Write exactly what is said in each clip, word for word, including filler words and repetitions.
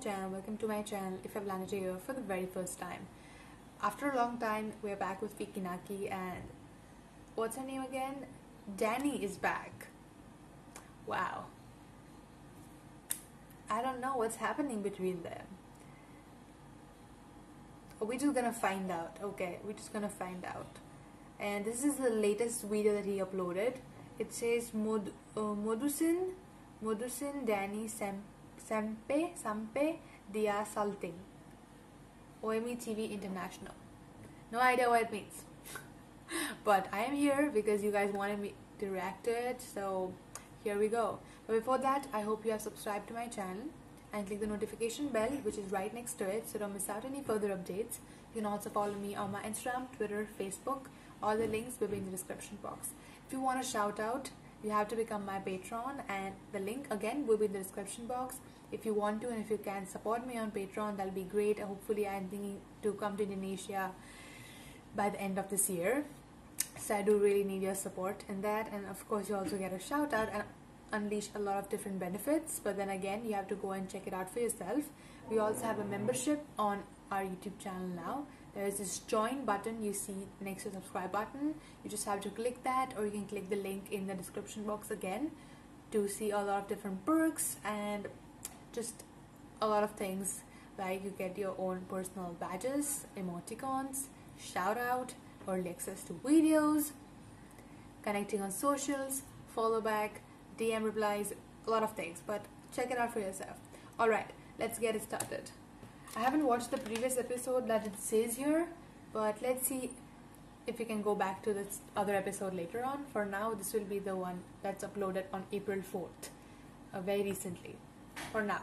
channel, welcome to my channel if I've landed here for the very first time. After a long time, we're back with Fiki Naki, and what's her name again? Danny is back. Wow. I don't know what's happening between them. We're just gonna find out, okay? We're just gonna find out. And this is the latest video that he uploaded. It says Mod uh, Modusin, Modusin Danny Sem Sempe, Sampe Dia Salting. O M E T V International. No idea what it means. But I am here because you guys wanted me to react to it, so here we go. But before that, I hope you have subscribed to my channel and click the notification bell, which is right next to it, so don't miss out any further updates. You can also follow me on my Instagram, Twitter, Facebook. All the links will be in the description box. If you want a shout out, you have to become my Patreon, and the link again will be in the description box. If you want to and if you can support me on Patreon, that'll be great. Hopefully I'm thinking to come to Indonesia by the end of this year, so I do really need your support in that. And of course you also get a shout out and unleash a lot of different benefits, but then again you have to go and check it out for yourself. We also have a membership on our YouTube channel now. There is this join button you see next to the subscribe button. You just have to click that, or you can click the link in the description box again to see a lot of different perks and just a lot of things, like you get your own personal badges, emoticons, shout out, early access to videos, connecting on socials, follow back, D M replies, a lot of things, but check it out for yourself. Alright, let's get it started. I haven't watched the previous episode that it says here, but let's see if we can go back to this other episode later on. For now, this will be the one that's uploaded on April fourth, uh, very recently. For now,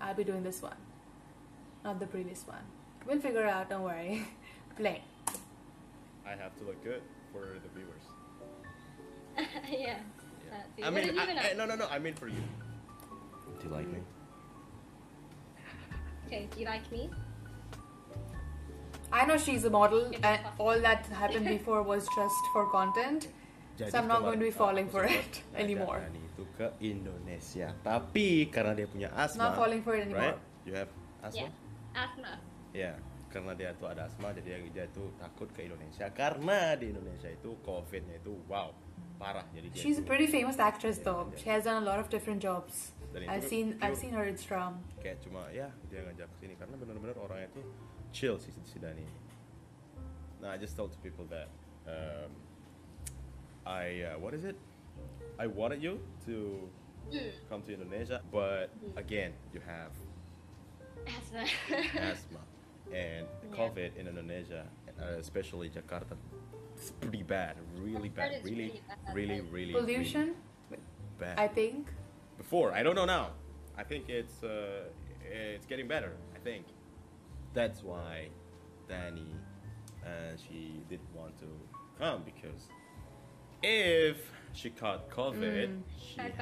I'll be doing this one, not the previous one. We'll figure it out, don't worry. Play. I have to look good for the viewers. Yeah. Yeah. I mean, I, I, no, no, no. I mean for you. Do you like me? Okay. Do you like me? I know she's a model, and all that happened before was just for content. Jadi so I'm not going to be falling for it anymore. Itu ke Indonesia, tapi karena dia punya asma. Not falling for it anymore. Right? You have asthma. Yeah. Asthma. Yeah. Karena dia tuh ada asma, jadi dia tuh takut ke Indonesia karena di Indonesia itu COVID-nya itu wow parah. Jadi she's a pretty famous actress though. She has done a lot of different jobs. I've seen I've seen her Instagram. Kayak cuma ya dia ngajak kesini karena benar-benar orangnya tuh chill sih si Dani. Nah, I just told people that um, I uh, what is it? I wanted you to come to Indonesia, but again you have asthma. Asthma. And the COVID yeah. in Indonesia, especially Jakarta, it's pretty bad, really bad, really, really, really, really pollution. Really bad. I think. Before, I don't know now. I think it's uh, it's getting better. I think that's why Danny uh, she didn't want to come, because if she caught COVID, mm. she had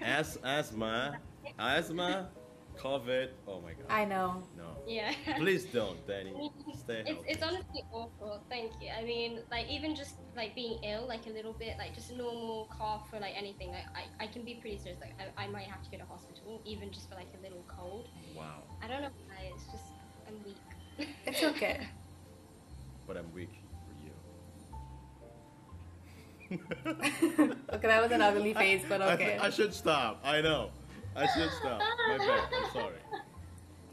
as asthma, asthma. COVID, oh my god. I know. No. Yeah. Please don't, Danny. Stay it's, it's honestly awful, thank you. I mean, like, even just, like, being ill, like, a little bit, like, just normal cough or, like, anything, like, I, I can be pretty serious, like, I, I might have to go to hospital, even just for, like, a little cold. Wow. I don't know why, it's just, I'm weak. It's okay. But I'm weak for you. Okay, that was an ugly face, but okay. I, I should stop, I know. I should stop. My bad. I'm sorry.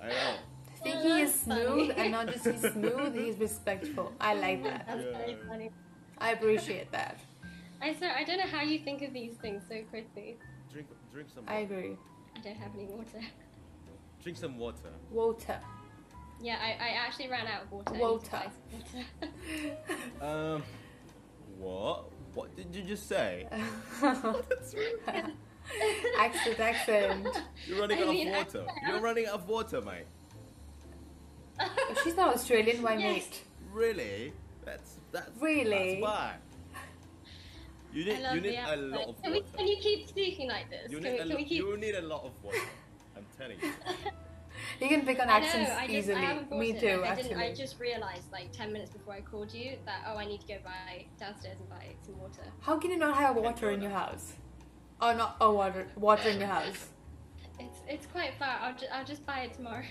I know. I think he is smooth, and not just he's smooth, he's respectful. I like that. That's yeah. very funny. I appreciate that. I swear, I don't know how you think of these things so quickly. Drink, drink some water. I agree. I don't have any water. Drink some water. Water. Yeah, I, I actually ran out of water. Water. water. um, what? What did you just say? That's right. Accent, accent. You're running I mean, out of water. You're running out of water, mate. If she's not Australian, why yes. mate? Really? That's that's really. That's why. You need you need a lot of water. Can, we, can you keep speaking like this? You need, can we, can we keep... you need a lot of water. I'm telling you. You can pick on accents I know, I just, easily. I Me too. It, like, actually, I, I just realized like ten minutes before I called you that oh, I need to go buy downstairs and buy some water. How can you not have water in your house? Oh, not oh, water, water in your house. It's it's quite far. I'll ju I'll just buy it tomorrow.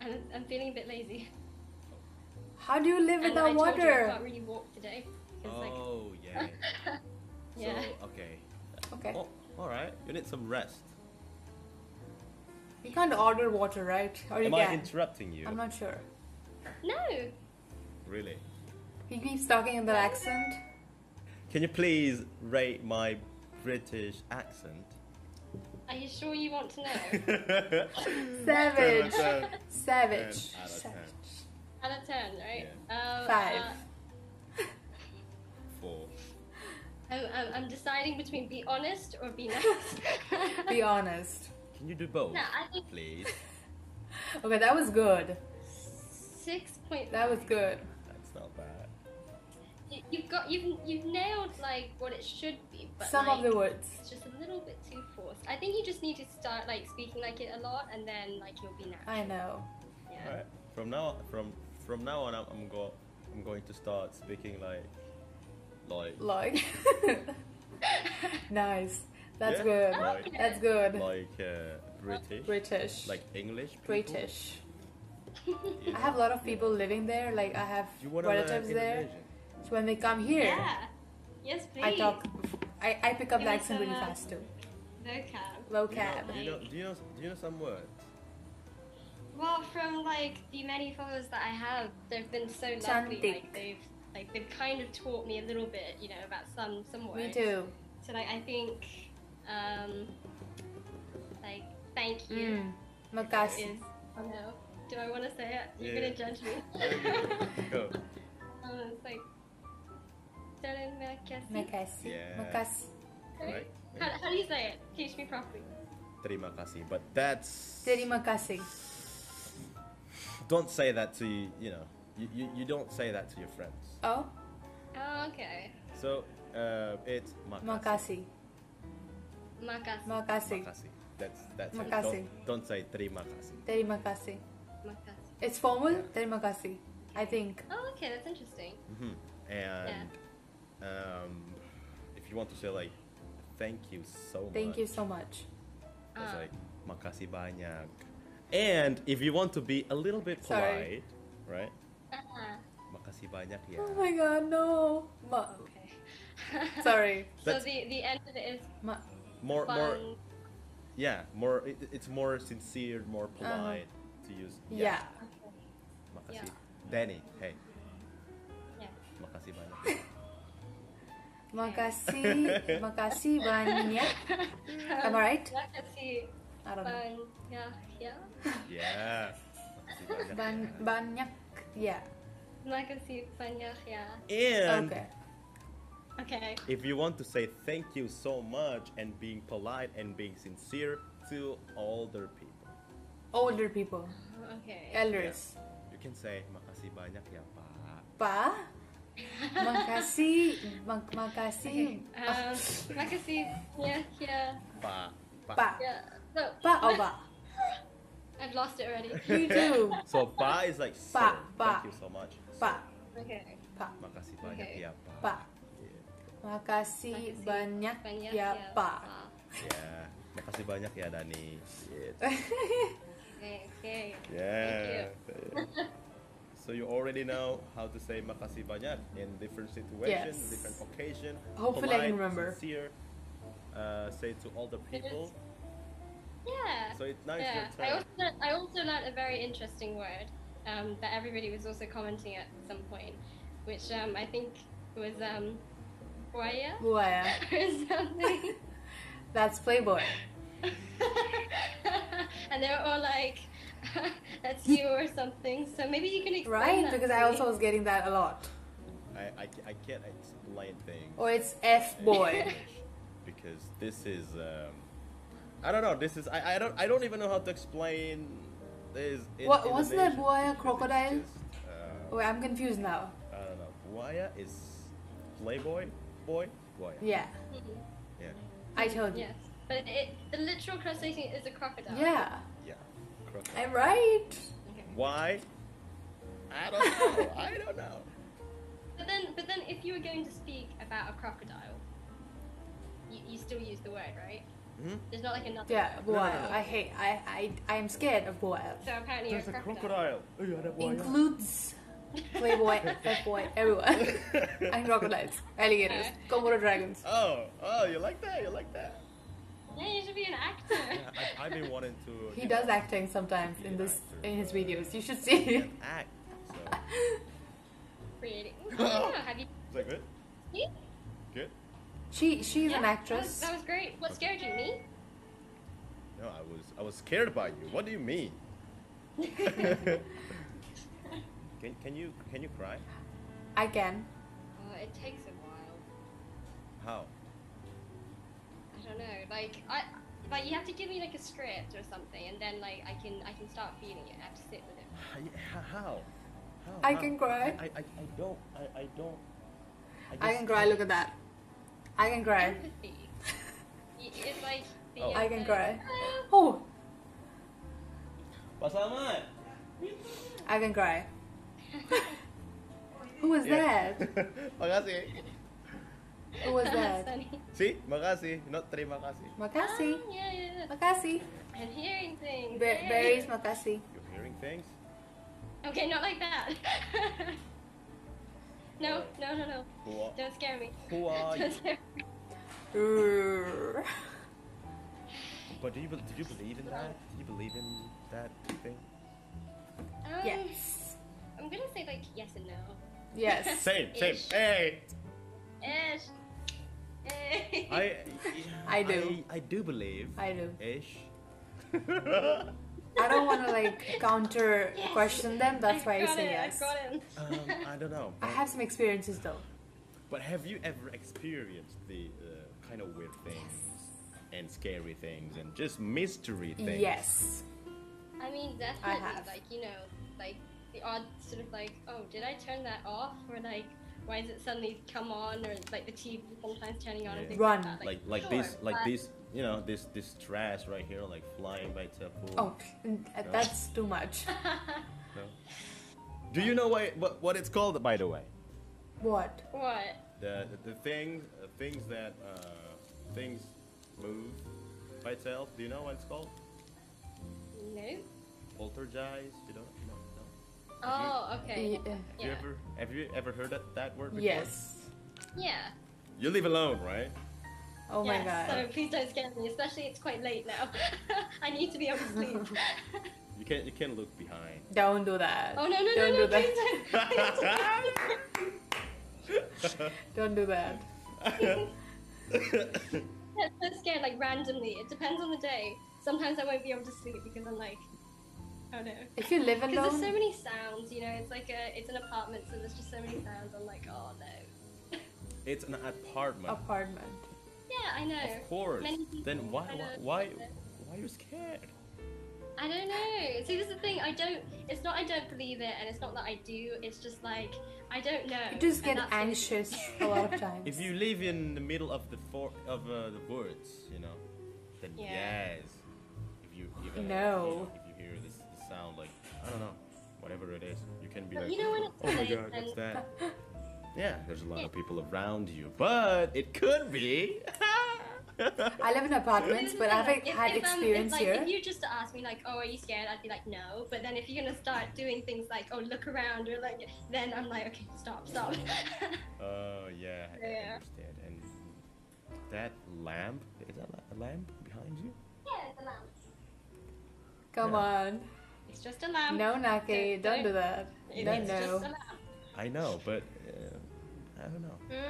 I'm I'm feeling a bit lazy. How do you live and without I told water? You I can't really walk today. Oh like... yeah. yeah. So, okay. Okay. Oh, all right. You need some rest. You can't order water, right? Or you Am can. I interrupting you? I'm not sure. No. Really? He keeps talking in that accent. Can you please rate my British accent? Are you sure you want to know? Savage. Savage. Out of ten. Out of ten, right? Yeah. Um, Five. Uh, Four. I'm, I'm deciding between be honest or be nice. Be honest. Can you do both, no, I think... please? Okay, that was good. six point five. That was good. That's not bad. You, you've got you've you've nailed like what it should be, but some like, of the words. It's just a little bit too forced. I think you just need to start like speaking like it a lot, and then like you'll be natural. I know. Yeah. All right. From now from from now on, I'm, I'm go I'm going to start speaking like like like. Nice. That's yeah, good. Like, okay. That's good. Like uh, British. British. Like English. People. British. I have a lot of people living there. Like I have relatives there. So when they come here, yeah. Yes, please. I talk. I, I pick up the accent really fast too. Vocab. Vocab. Do you know? Do you know? Do you know some words? Well, from like the many followers that I have, they've been so lovely. Like they've like they've kind of taught me a little bit, you know, about some some words. Me too. So like I think. Um, like, thank you. Mm. Makasi. Oh no. Do I want to say it? You're yeah. going to judge me. Go. Um, it's like, Makasi. Makasi. Yeah. Makasi. Right? How, how do you say it? Teach me properly. Terima kasih. But that's... Terima kasih. Don't say that to, you know, you, you, you don't say that to your friends. Oh? Oh, okay. So, uh, it's Makasi. Makasi. Makasih. Makasih. Makasih. That's that's Makasih. Don't, don't say terima kasih. Terima kasih. Makasih. It's formal. Yeah. Terima kasih. I think. Oh, okay, that's interesting. Mm-hmm. And yeah. um, if you want to say like, thank you so much. Thank you so much. It's uh. like makasih banyak. And if you want to be a little bit polite, Sorry. right? Uh-huh. Makasih banyak ya. Oh my God, no. Ma okay. Sorry. So that's, the the end of it is. Ma More, Fun. more, yeah, more. It, it's more sincere, more polite uh, to use. Yeah. yeah. Makasih, yeah. Danny. Hey. Yeah. Makasih banyak. Makasih, makasih banyak. Am I right? Makasih. I don't know. Banyak, yeah. Yeah. Makasih banyak. Ban banyak, yeah. Makasih banyak, yeah. And. Okay. Okay. If you want to say thank you so much and being polite and being sincere to older people. Older people. Okay. Elders. Yeah. You can say makasih banyak ya, Pak. Pak? Makasih, mak makasih. Okay. Um, makasih banyak ya. Pak. Pak. Yeah. So, Pak or Pak? I've lost it already. You do. So Pak is like so. Pa, pa. Thank you so much. Pak. Okay. Pak. Makasih banyak okay. ya, Pak. Pa. Makasih, makasih banyak, banyak ya, ya Pak. Yeah, makasih banyak ya Dani. Shit. Okay, okay. Yeah. You. So you already know how to say makasih banyak in different situations, yes. different occasion. Hopefully polite, I can remember. Sincere, uh, say to all the people. Yeah. So it's nice. Yeah. I also I also learned a very interesting word um, that everybody was also commenting at some point, which um, I think was. Um, Buaya? Buaya. Or something. That's Playboy. And they're all like, that's you or something. So maybe you can explain Right, that because I also me. was getting that a lot. I, I, I can't explain things. Or it's F-boy. Because this is, um, I don't know, this is, I, I don't I don't even know how to explain this. In, what, in wasn't that Buaya crocodile? Just, uh, Wait, I'm confused now. I don't know. Buaya is Playboy? Boy, boy. Yeah. Yeah. I told you. Yes. But it, it, the literal translation is a crocodile. Yeah. Yeah. Crocodile. I'm right. Okay. Why? I don't know. I don't know. But then, but then, if you were going to speak about a crocodile, you, you still use the word, right? Hmm? There's not like another. Yeah, boil. I hate. I I I am scared of boil. So apparently there's a crocodile. crocodile. Includes playboy, fatboy, everyone, and crocodiles, alligators, Komodo dragons. Oh, oh, you like that? You like that? Yeah, you should be an actor. Yeah, I, I've been wanting to. He does know, acting sometimes in this actor, in his videos. You should see him act. So. Creating. Oh. Have you? Is that good? Yeah. Good. She she's yeah, an actress. That was, that was great. What scared you? Me? No, I was I was scared by you. What do you mean? can can you can you cry? I can. Uh, it takes a while. How? I don't know. Like I like you have to give me like a script or something, and then like I can I can start feeling it. I have to sit with it. How? How? I How? can cry. I, I, I don't I I don't. I, just, I can cry. I, look at that. I can cry. Empathy. It's like the oh. I can cry. Oh. What's up? I can cry. Who was yeah. that? Makasih. Who was that? See, makasih, not terima kasih. Makasih. Um, yeah, yeah, yeah. Makasih. I'm hearing things. Be berries, makasih. You're hearing things. Okay, not like that. No, no, no, no. Whoa. Don't scare me. Who are you? But do you, did you believe in that? Did you believe in that thing? Um, yes. I'm gonna say like yes and no. Yes. Same, same. Ish. Hey. Ish. Hey. I. I do. I, I do believe. I do. Ish. I don't want to like counter yes. question them. That's I why I say it, yes. I, um, I don't know. I have some experiences though. But have you ever experienced the uh, kind of weird things yes. and scary things and just mystery things? Yes. I mean, definitely. I have. Like you know, like the odd sort of like, oh, did I turn that off? Or like, why does it suddenly come on? Or like the T V sometimes turning on yeah. and things Run. like that. Like like, like sure, this like this. You know, this this trash right here, like flying by itself. Oh, that's no? too much. No? Do you know why, what what it's called, by the way? What? What? The the, the things uh, things that uh, things move by itself. Do you know what it's called? No. Poltergeist. You don't know? No. Oh, you, okay. Yeah. Have yeah. you ever have you ever heard that that word before? Yes. Yeah. You live alone, right? Oh yes, my god. So please don't scare me, especially it's quite late now. I need to be able to sleep. You can't you can't look behind. Don't do that. Oh no no don't no, no do please don't. Don't do that. I'm so scared like randomly. It depends on the day. Sometimes I won't be able to sleep because I'm like oh no. If you live alone, because there's so many sounds, you know, it's like a it's an apartment, so there's just so many sounds, I'm like, oh no. It's an apartment. Apartment. Yeah, I know. Of course. Then why, why, why, why are you scared? I don't know. See, this is the thing. I don't. It's not I don't believe it, and it's not that I do. It's just like I don't know. You just get anxious a lot of times. If you live in the middle of the for of uh, the woods, you know, then yeah. yes. If you even no. If you, if you hear this, this sound, like I don't know, whatever it is, you can be but like, you know when it's oh my god, what's that? Yeah, there's a lot yeah. of people around you, but it could be. I live in apartments, but I've like, had if, experience if, like, here. If you just ask me like, "Oh, are you scared?" I'd be like, "No." But then if you're gonna start doing things like, "Oh, look around," or like, then I'm like, "Okay, stop, stop." Oh yeah, I yeah. understand. And that lamp, is that a lamp behind you? Yeah, it's a lamp. Come no. on. It's just a lamp. No, Naki, don't, don't do that. It, don't it's know. Just a lamp. I know, but. Uh, I don't know. Mm,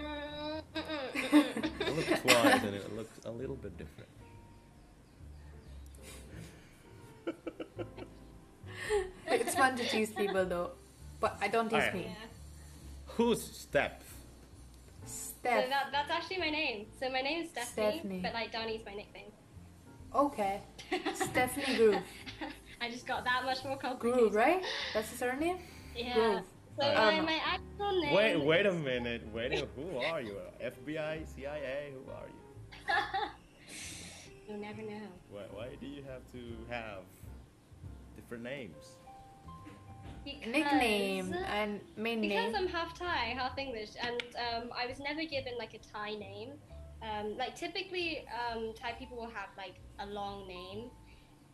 mm, mm, mm. I looked twice and it looks a little bit different. It's fun to tease people though, but I don't tease right. me. Yeah. Who's Steph? Steph. So that, that's actually my name. So my name is Stephanie, Stephanie. But like Donnie's my nickname. Okay. Stephanie Groove. I just got that much more complicated. Groove, right? That's his surname? Yeah. Groove. So um, my actual name wait, wait a minute. Wait, a, who are you? F B I, C I A, who are you? You'll never know. Why, why do you have to have different names? Because, nickname and main because name. Because I'm half Thai, half English, and um, I was never given like a Thai name. Um, like typically, um, Thai people will have like a long name,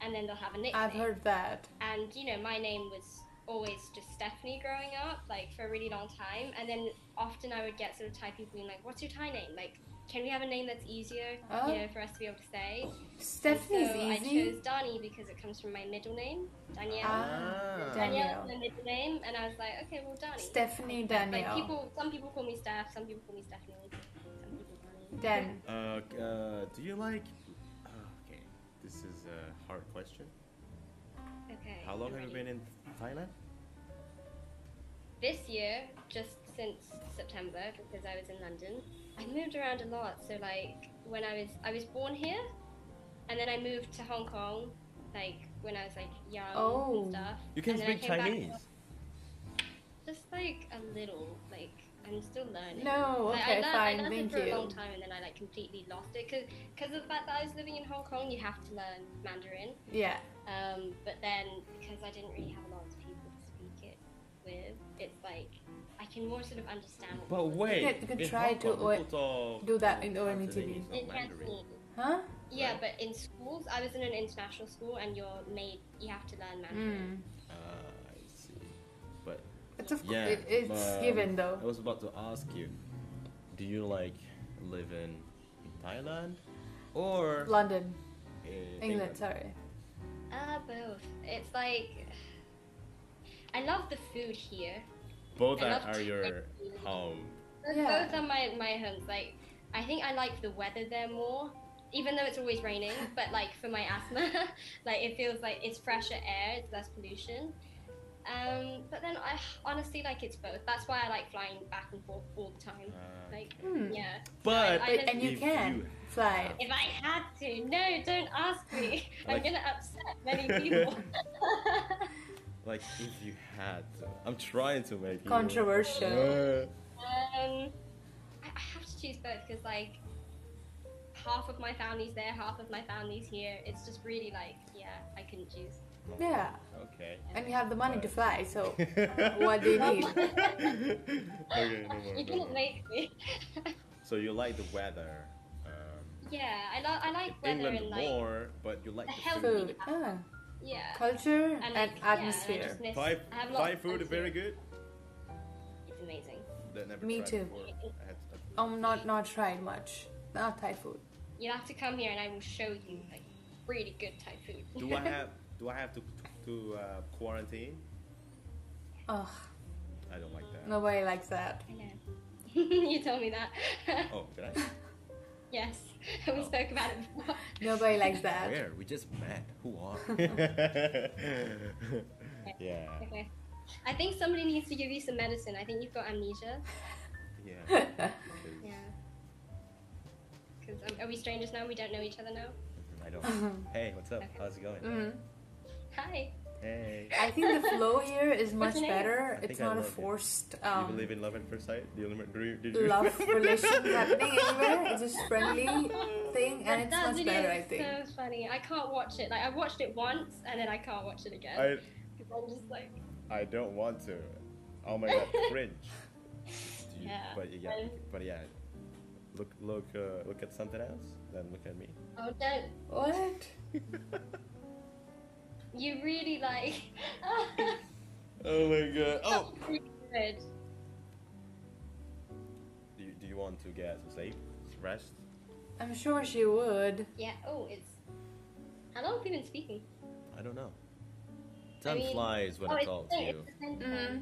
and then they'll have a nickname. I've heard that. And you know, my name was always just Stephanie growing up, like for a really long time. And then often I would get sort of Thai people being like, "What's your Thai name? Like, can we have a name that's easier, oh. you know, for us to be able to say?" Stephanie's so easy. I chose Dani because it comes from my middle name, Danielle. Ah, Danielle is my middle name, and I was like, okay, well, Dani. Stephanie, Danielle. Like people, some people call me Steph, some people call me Stephanie, some people call me Dan. Uh, uh, do you like? Oh, okay, this is a hard question. Okay. How long have you been in Thailand? This year, just since September, because I was in London. I moved around a lot, so like when I was I was born here, and then I moved to Hong Kong, like when I was like young oh. and stuff. You can and speak Chinese. Back, just like a little, like I'm still learning. No, like, okay, I learned, fine, I learned thank it for you. a long time, and then I like completely lost it because because of the fact that I was living in Hong Kong, you have to learn Mandarin. Yeah. Um, but then because I didn't really have a lot of people to speak it with, it's like. I can more sort of understand. But wait, you can, you can try to o do that in O M E T V. Huh? Yeah, right. But in schools, I was in an international school, and you're made. You have to learn Mandarin. Mm. Uh, I see. But it's of yeah, it, it's um, given though. I was about to ask you, do you like live in Thailand or London, in England? England, sorry. Uh, both. It's like I love the food here. Both are, are your home. Yeah. Both are my, my homes. Like, I think I like the weather there more, even though it's always raining. But like for my asthma, like it feels like it's fresher air, it's less pollution. Um, but then I honestly like it's both. That's why I like flying back and forth all the time. Uh, like hmm. yeah. But I, I and you can you fly. If I had to, no, don't ask me. Like, I'm gonna upset many people. Like if you had to. I'm trying to make it controversial. People... Um, I, I have to choose both because like half of my family's there, half of my family's here. It's just really like yeah, I couldn't choose. Yeah. Okay. And you have the money right. to fly, so what do you need? Okay, no more, you no couldn't make me. So you like the weather. Um, yeah, I, lo I like in weather England and like more, but you like the, the food. food. Yeah. Yeah. Culture and, like, and atmosphere. Yeah, and Thai, Thai food is very good. It's amazing. Never Me too. I had to I'm not not tried much. Not Thai food. You'll have to come here and I will show you like really good Thai food. Do I have do I have to to uh, quarantine? Ugh. I don't like that. Nobody likes that. I know. You told me that. Oh, did I? Yes, we oh. spoke about it before. Nobody likes that. Where? We just met. Who are? Yeah. Okay. I think somebody needs to give you some medicine. I think you've got amnesia. Yeah. Yeah. Because um, are we strangers now? We don't know each other now? I don't. Mm-hmm. Hey, what's up? Okay. How's it going? Mm-hmm. Hi. Hey. I think the flow here is much better. It's not a forced. It. Um, do you believe in love at first sight? Do you, do you, do you love relations happening anywhere? It's just friendly thing, and it's that much better. I think. So funny. I can't watch it. Like I watched it once, and then I can't watch it again. I, I'm just like. I don't want to. Oh my god, cringe. You, yeah. But yeah, I'm, but yeah. Look, look, uh, look at something else. Then look at me. Oh don't. What? You really like. Oh my god! Oh. Do you, do you want to get some sleep, rest? I'm sure she would. Yeah. Oh, it's. How long have we been speaking? I don't know. Time I mean, flies when oh, it's all to you. Mm-hmm.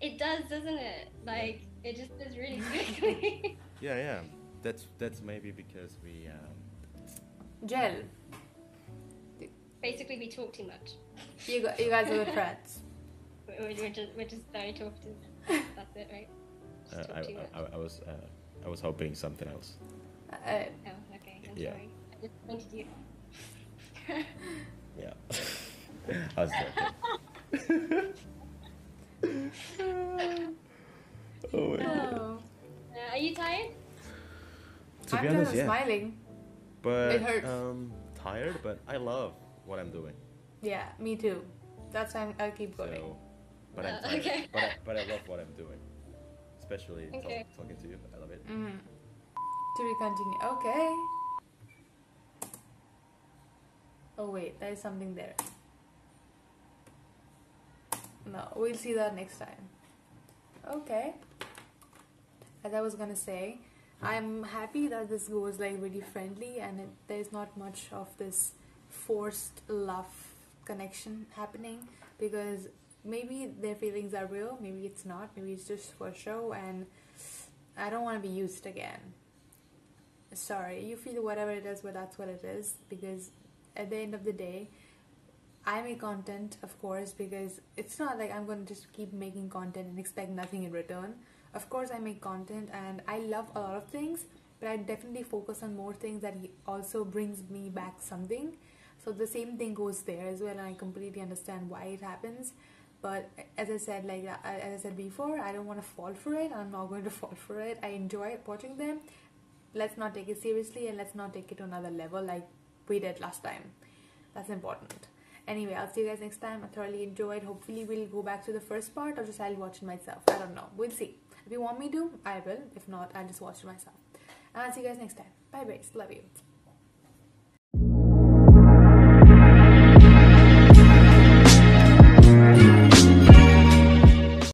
It does, doesn't it? Like yeah. It just does really quickly. Yeah, yeah. That's that's maybe because we. Um... Gel. Basically, we talk too much. You, got, you guys are good friends. We're, we're, just, we're just very talkative. That's it, right? Just uh, talk I, too much. I, I, was, uh, I was hoping something else. Uh, oh, okay. I'm yeah. sorry. I just pointed you. Yeah. I was joking. Oh, my no. uh, Are you tired? To be I'm honest, yeah. smiling. But, it hurts. Um, tired, but I love what I'm doing. Yeah, me too. That's why I'm, I'll keep going. So, but, uh, I'm tired, okay. but, I, but I love what I'm doing. Especially okay. talk, talking to you. I love it. Mm-hmm. to be continued. Okay. Oh wait, there is something there. No, we'll see that next time. Okay. As I was gonna say, I'm happy that this goes like really friendly and it, there's not much of this forced love connection happening, because maybe their feelings are real, maybe it's not, maybe it's just for show, and I don't want to be used again. Sorry, you feel whatever it is, but that's what it is, because at the end of the day, I make content, of course, because it's not like I'm going to just keep making content and expect nothing in return. Of course, I make content and I love a lot of things, but I definitely focus on more things that also brings me back something. So the same thing goes there as well, and I completely understand why it happens. But as I said, like as I said before, I don't want to fall for it. I'm not going to fall for it. I enjoy watching them. Let's not take it seriously and let's not take it to another level like we did last time. That's important. Anyway, I'll see you guys next time. I thoroughly enjoyed. Hopefully, we'll go back to the first part, or just I'll watch it myself. I don't know. We'll see. If you want me to, I will. If not, I'll just watch it myself. And I'll see you guys next time. Bye, guys. Love you.